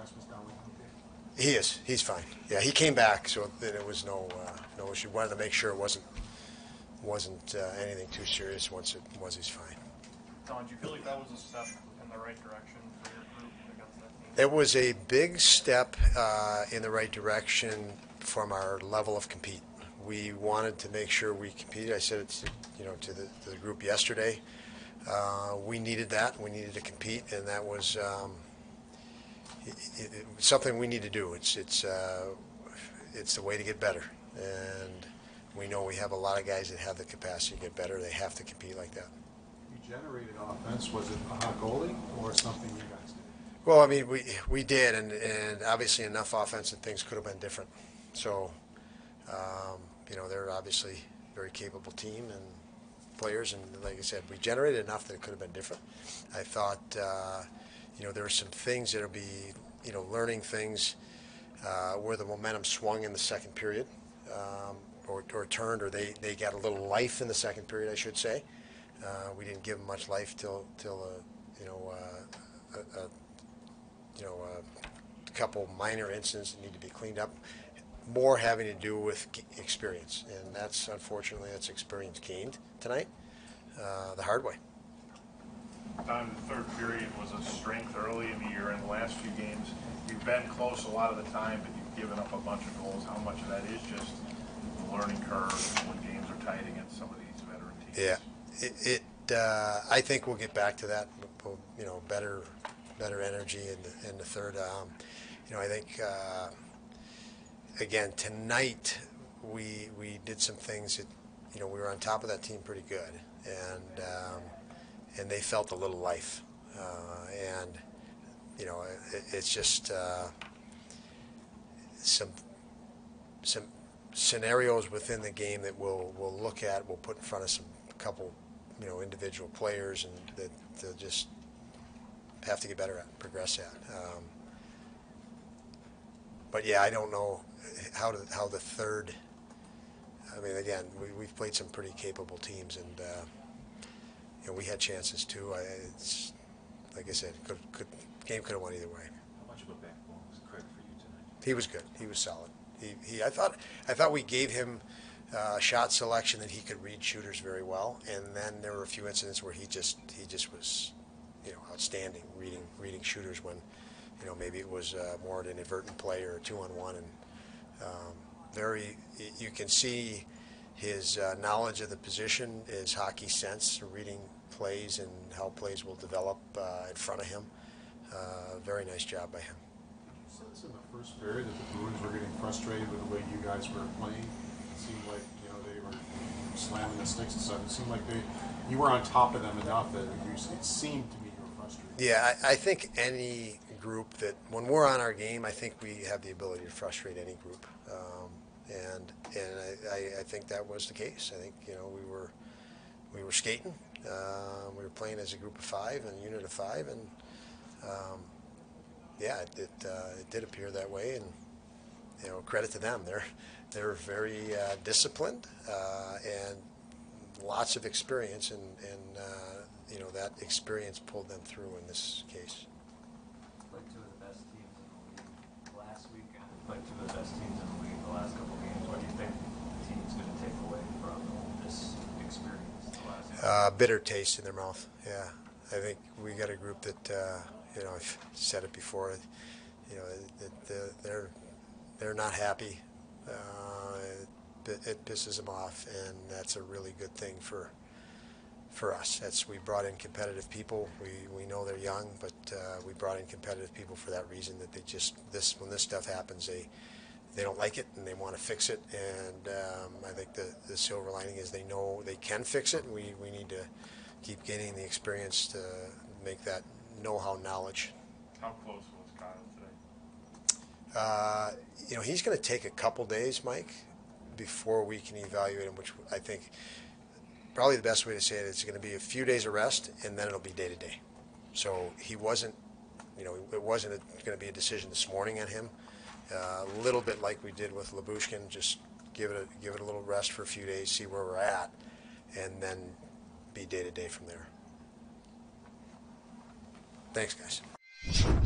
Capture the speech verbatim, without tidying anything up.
adjustments done with him? He is. He's fine. Yeah, he came back, so there was no uh, no issue. Wanted to make sure it wasn't wasn't uh, anything too serious. Once it was, he's fine. Don, do you feel like that was a step in the right direction for your group against that team? It was a big step uh, in the right direction from our level of compete. We wanted to make sure we competed. I said it to, you know, to the, to the group yesterday. Uh, we needed that. We needed to compete, and that was. Um, It, it, it, something we need to do. It's it's uh, it's the way to get better, and we know we have a lot of guys that have the capacity to get better. They have to compete like that. You generated offense. Was it a hot goalie or something you guys did? Well, I mean, we we did, and and obviously enough offense and things could have been different. So, um, you know, they're obviously a very capable team and players, and like I said, we generated enough that it could have been different. I thought. Uh, You know, there are some things that'll be, you know, learning things uh, where the momentum swung in the second period um, or, or turned, or they, they got a little life in the second period, I should say. Uh, we didn't give them much life till, till uh, you know, uh, a, a, you know, a couple minor incidents that need to be cleaned up, more having to do with experience. And that's, unfortunately, that's experience gained tonight uh, the hard way. Time the third period was a strength early in the year. In the last few games, you've been close a lot of the time, but you've given up a bunch of goals. How much of that is just the learning curve when games are tight against some of these veteran teams? Yeah, it. it uh, I think we'll get back to that. We'll, you know, better, better energy in the, in the third. Um, you know, I think uh, again tonight we we did some things that, you know, we were on top of that team pretty good, and. Um, And they felt a little life, uh, and you know, it, it's just uh, some some scenarios within the game that we'll we'll look at. We'll put in front of some couple, you know, individual players, and that they'll just have to get better at, progress at. Um, but yeah, I don't know how to, how the third. I mean, again, we, we've played some pretty capable teams, and. Uh, You know, we had chances too. I, it's like I said, could, could, game could have went either way. How much of a backbone was Craig for you tonight? He was good. He was solid. He, he I thought, I thought we gave him uh, shot selection that he could read shooters very well, and then there were a few incidents where he just, he just was, you know, outstanding reading, reading shooters when, you know, maybe it was uh, more an inadvertent play or a two-on-one, and um, very, you can see. His uh, knowledge of the position, his hockey sense, reading plays and how plays will develop uh, in front of him. Uh, very nice job by him. Did you sense in the first period that the Bruins were getting frustrated with the way you guys were playing? It seemed like, you know, they were slamming the sticks and stuff. It seemed like they, you were on top of them enough that you, it seemed to me you were frustrated. Yeah, I, I think any group that, when we're on our game, I think we have the ability to frustrate any group. Um, And and I, I think that was the case. I think, you know, we were we were skating. Uh, we were playing as a group of five and a unit of five, and um, yeah, it it, uh, it did appear that way. And you know, credit to them. They're they're very uh, disciplined uh, and lots of experience, and and uh, you know, that experience pulled them through in this case. Played two of the best teams in the league last week. Played two of the best teams in the league the last couple. Uh, bitter taste in their mouth. Yeah, I think we got a group that uh, you know, I've said it before. You know, it, it, they're they're not happy. Uh, it, it pisses them off, and that's a really good thing for for us. That's we brought in competitive people. We we know they're young, but uh, we brought in competitive people for that reason. That they just this when this stuff happens, they they don't like it and they want to fix it, and um, I think the, the silver lining is they know they can fix it, and we, we need to keep gaining the experience to make that know-how knowledge. How close was Kyle today? Uh, you know, he's going to take a couple days, Mike, before we can evaluate him, which I think probably the best way to say it, it's going to be a few days of rest, and then it'll be day-to-day. So he wasn't, you know, it wasn't going to be a decision this morning on him. Uh, a little bit like we did with Labushkin, just give it a, give it a little rest for a few days, see where we're at, and then be day to day from there. Thanks, guys.